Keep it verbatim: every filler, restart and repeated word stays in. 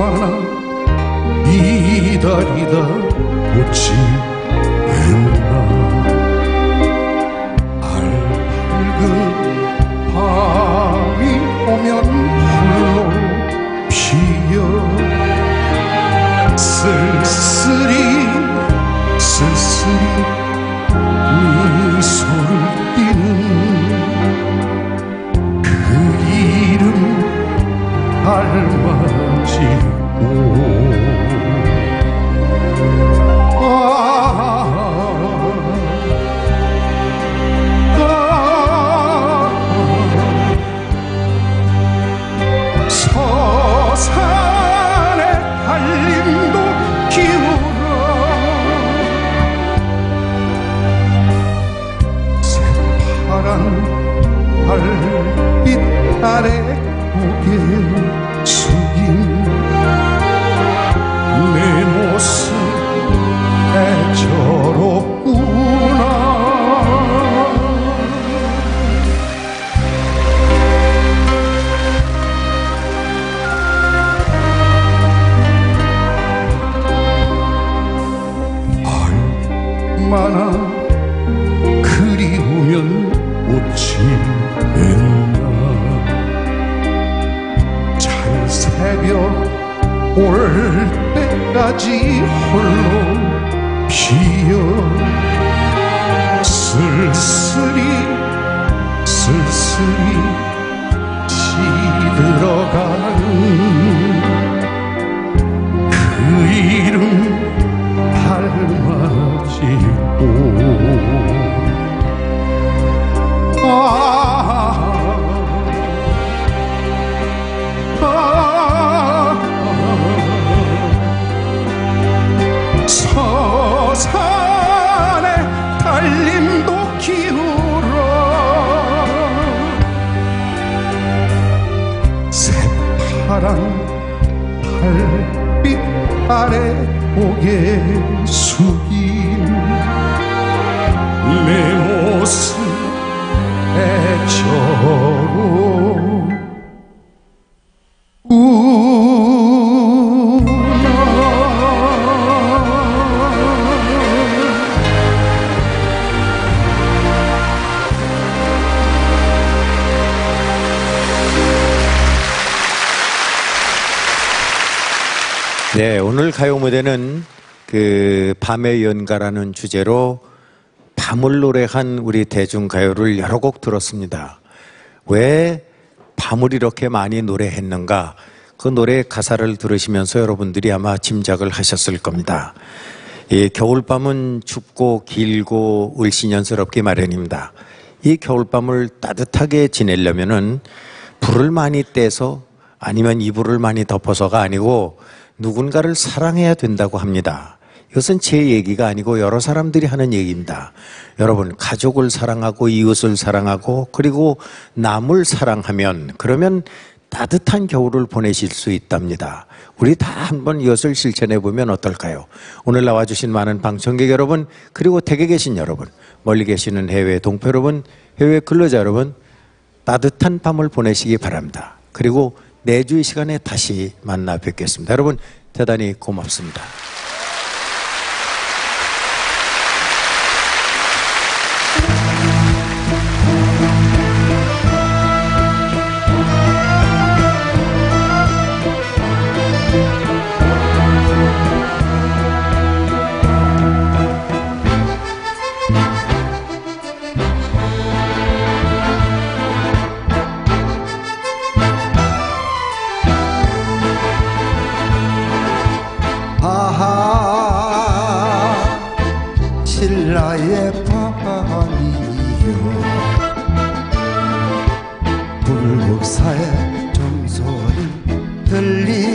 얼마나 기다리다 꽃이 피었나. 알밝은 밤이 오면 홀로 피어 쓸쓸히 쓸쓸히 미소를 띠는 그 이름 닮아지고. 달빛 아래 고개 숙인 내 모습 애처롭구나. 얼마나 그리우면 웃지 찬 새벽 올 때까지 홀로 피어 쓸쓸히 쓸쓸히 시들어가는 그 이름 닮아지고. 아 서산에 달림도 기울어 새파란 달빛 아래 고개 숙인 내 모습 애처로. 네, 오늘 가요무대는 그 밤의 연가라는 주제로 밤을 노래한 우리 대중가요를 여러 곡 들었습니다. 왜 밤을 이렇게 많이 노래했는가? 그 노래 가사를 들으시면서 여러분들이 아마 짐작을 하셨을 겁니다. 이 겨울밤은 춥고 길고 을씨년스럽기 마련입니다. 이 겨울밤을 따뜻하게 지내려면은 불을 많이 떼서 아니면 이불을 많이 덮어서가 아니고 누군가를 사랑해야 된다고 합니다. 이것은 제 얘기가 아니고 여러 사람들이 하는 얘기입니다. 여러분, 가족을 사랑하고 이웃을 사랑하고 그리고 남을 사랑하면 그러면 따뜻한 겨울을 보내실 수 있답니다. 우리 다 한번 이것을 실천해 보면 어떨까요? 오늘 나와주신 많은 방청객 여러분, 그리고 댁에 계신 여러분, 멀리 계시는 해외 동포 여러분, 해외 근로자 여러분, 따뜻한 밤을 보내시기 바랍니다. 그리고 내주 이 시간에 다시 만나 뵙겠습니다. 여러분, 대단히 고맙습니다. 불국사의 종소리 들리